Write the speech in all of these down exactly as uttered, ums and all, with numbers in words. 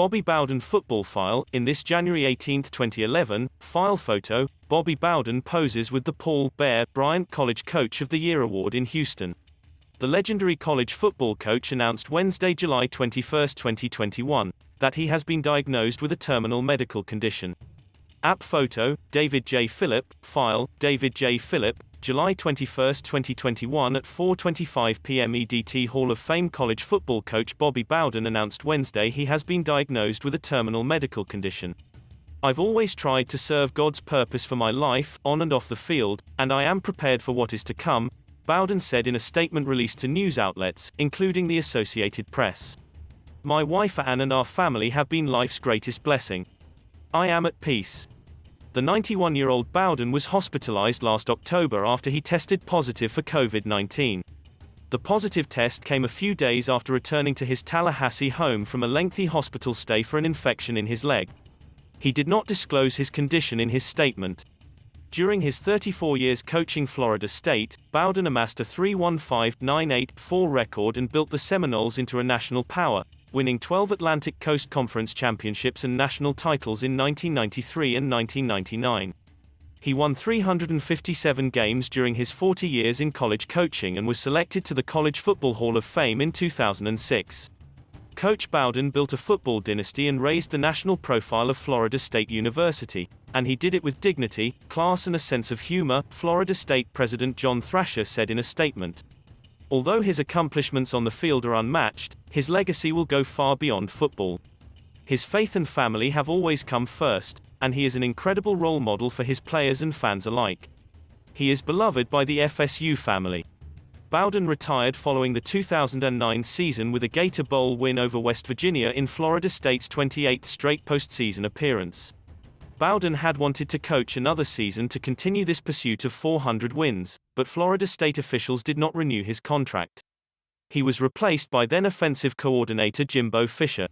Bobby Bowden football file. In this January eighteenth twenty eleven, file photo, Bobby Bowden poses with the Paul Bear Bryant College Coach of the Year Award in Houston. The legendary college football coach announced Wednesday, July twenty-first twenty twenty-one, that he has been diagnosed with a terminal medical condition. App photo, David J. Phillip, file, David J. Phillip, July twenty-first twenty twenty-one at four twenty-five p m E D T. Hall of Fame college football coach Bobby Bowden announced Wednesday he has been diagnosed with a terminal medical condition. "I've always tried to serve God's purpose for my life, on and off the field, and I am prepared for what is to come," Bowden said in a statement released to news outlets, including the Associated Press. "My wife Anne and our family have been life's greatest blessing. I am at peace." The ninety-one-year-old Bowden was hospitalized last October after he tested positive for COVID nineteen. The positive test came a few days after returning to his Tallahassee home from a lengthy hospital stay for an infection in his leg. He did not disclose his condition in his statement. During his thirty-four years coaching Florida State, Bowden amassed a three one five nine eight four record and built the Seminoles into a national power, winning twelve Atlantic Coast Conference championships and national titles in nineteen ninety-three and nineteen ninety-nine. He won three hundred fifty-seven games during his forty years in college coaching and was selected to the College Football Hall of Fame in two thousand six. Coach Bowden built a football dynasty and raised the national profile of Florida State University, and he did it with dignity, class and a sense of humor, Florida State President John Thrasher said in a statement. "Although his accomplishments on the field are unmatched, his legacy will go far beyond football. His faith and family have always come first, and he is an incredible role model for his players and fans alike. He is beloved by the F S U family." Bowden retired following the two thousand nine season with a Gator Bowl win over West Virginia in Florida State's twenty-eighth straight postseason appearance. Bowden had wanted to coach another season to continue this pursuit of four hundred wins, but Florida State officials did not renew his contract. He was replaced by then offensive coordinator Jimbo Fisher.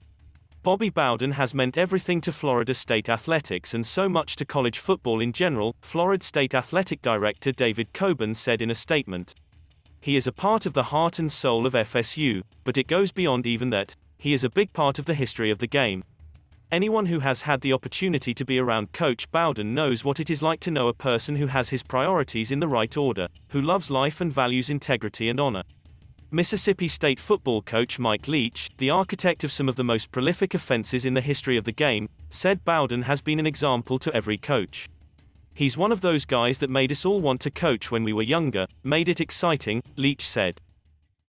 "Bobby Bowden has meant everything to Florida State athletics and so much to college football in general," Florida State Athletic Director David Coburn said in a statement. "He is a part of the heart and soul of F S U, but it goes beyond even that. He is a big part of the history of the game. Anyone who has had the opportunity to be around Coach Bowden knows what it is like to know a person who has his priorities in the right order, who loves life and values integrity and honor." Mississippi State football coach Mike Leach, the architect of some of the most prolific offenses in the history of the game, said Bowden has been an example to every coach. "He's one of those guys that made us all want to coach when we were younger, made it exciting," Leach said.